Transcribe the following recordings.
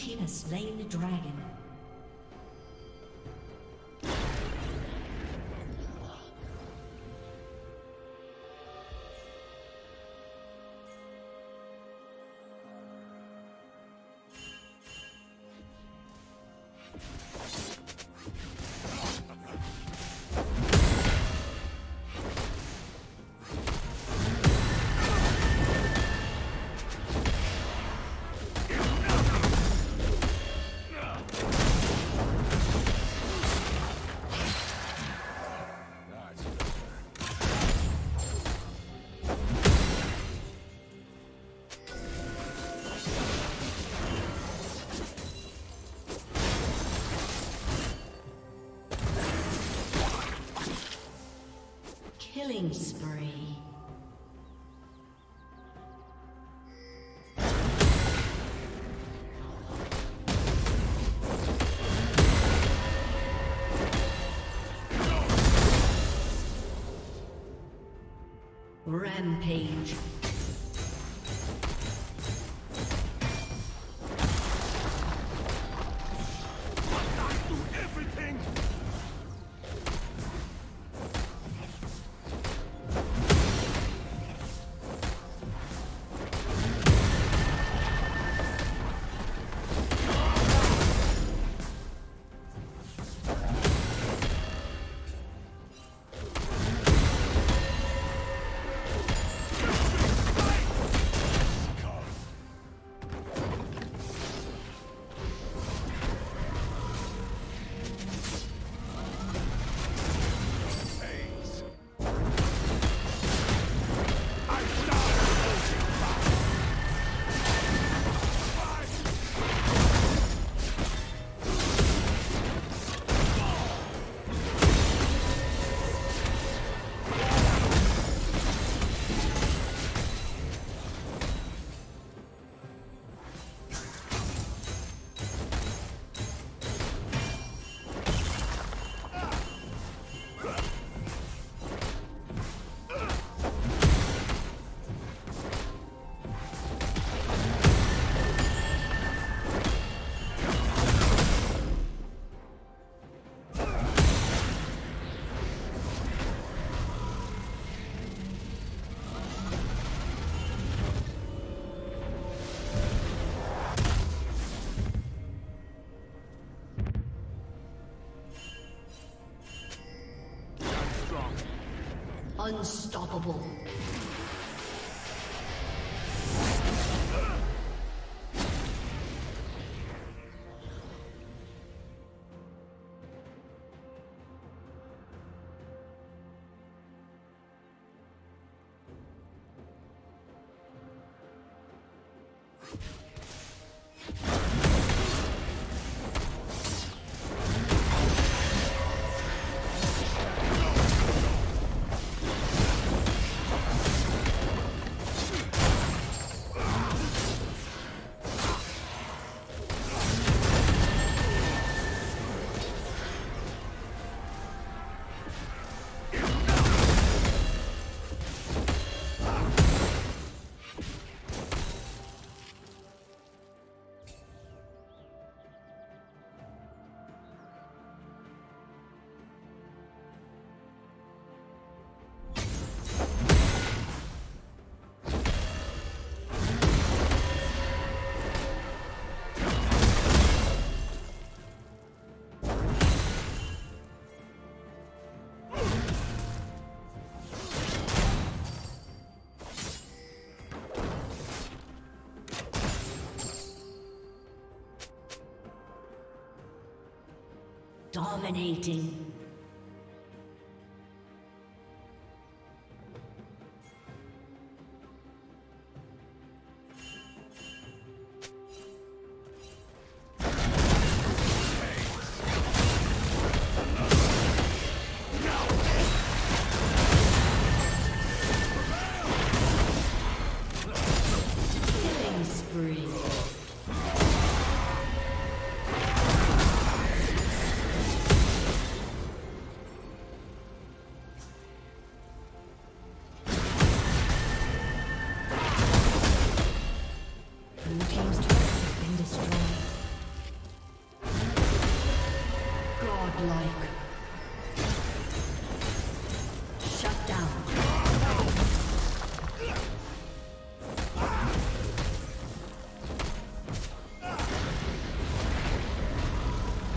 team has slain the dragon. Killing spree. Rampage. Unstoppable. Dominating. godlike. Shut down.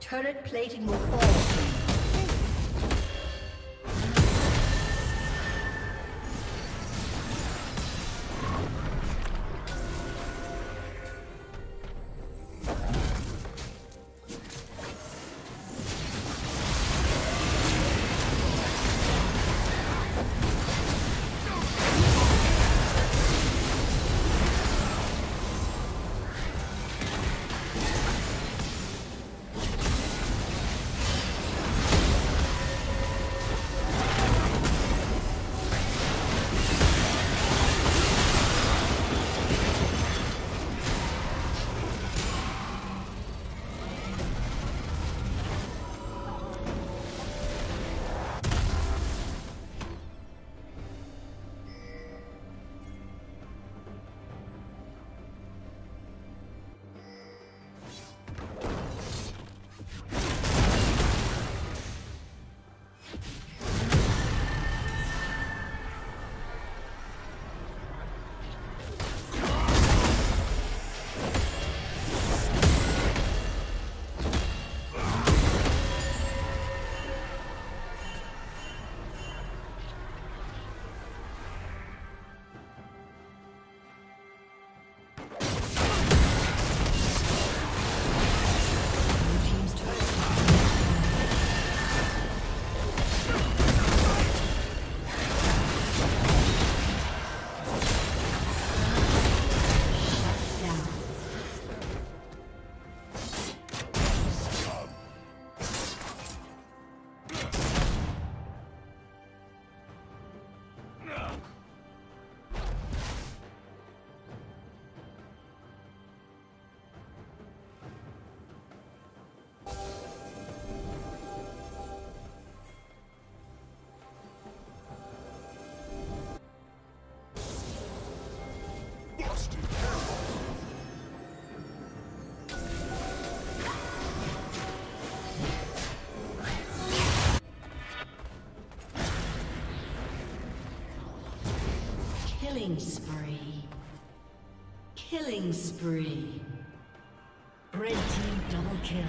Turret plating will fall. Killing spree. Red team double kill.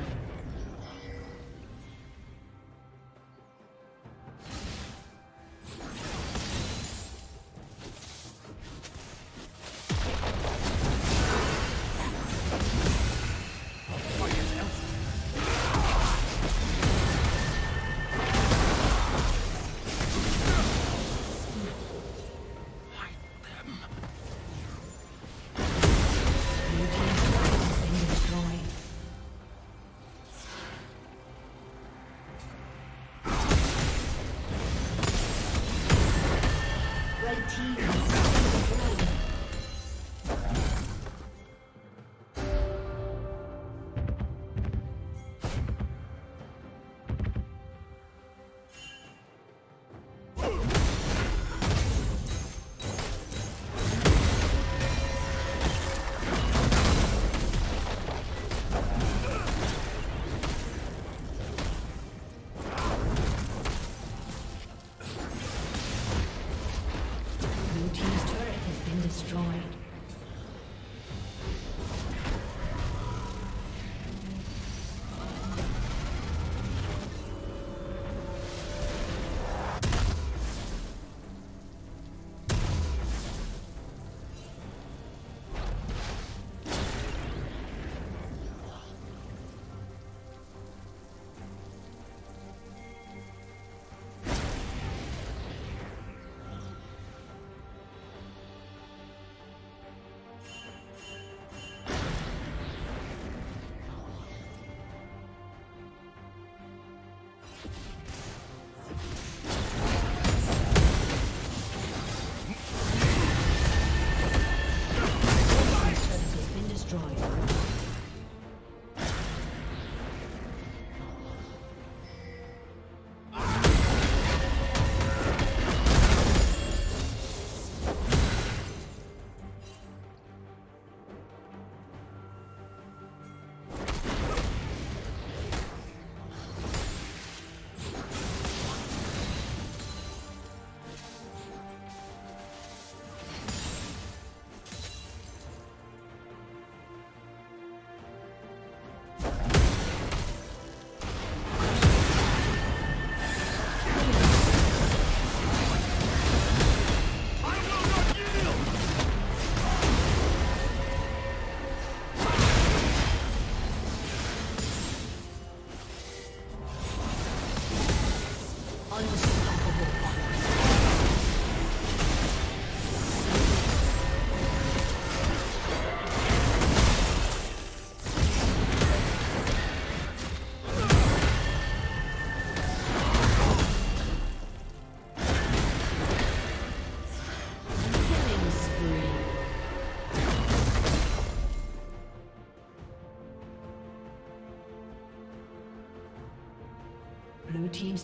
team's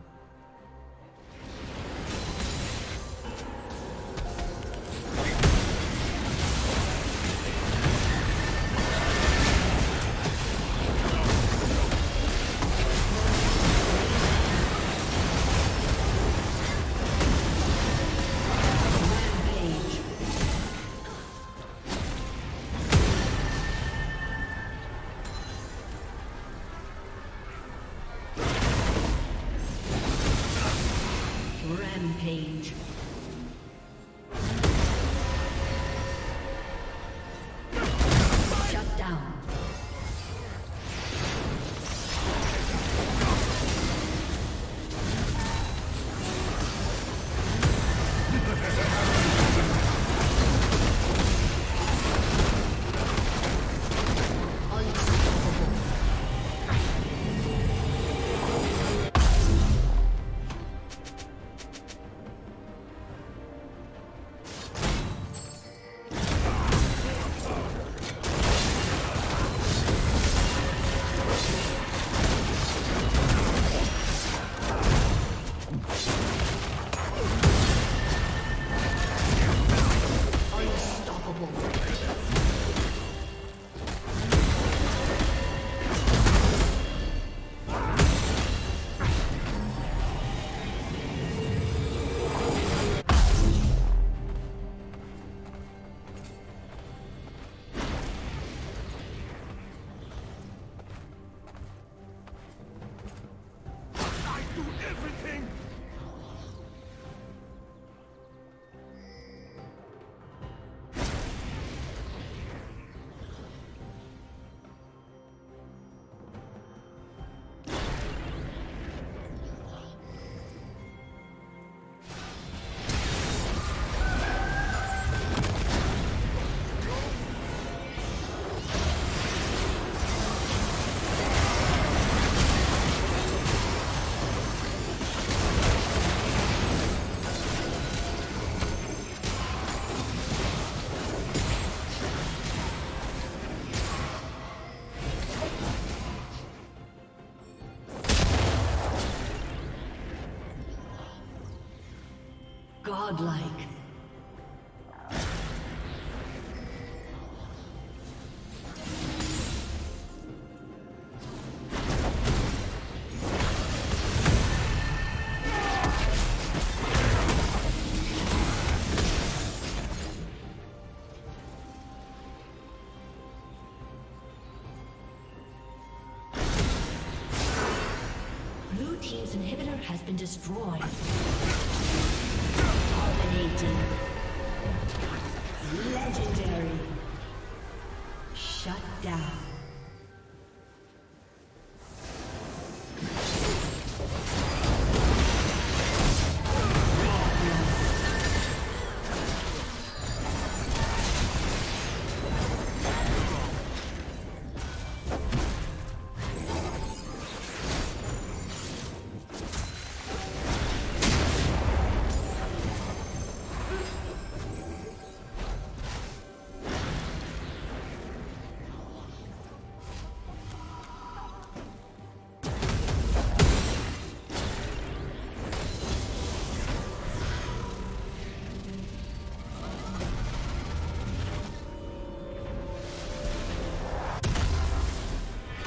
Rampage. Shut down. Godlike. Blue team's inhibitor has been destroyed. Legendary. Shut down.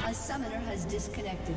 A summoner has disconnected.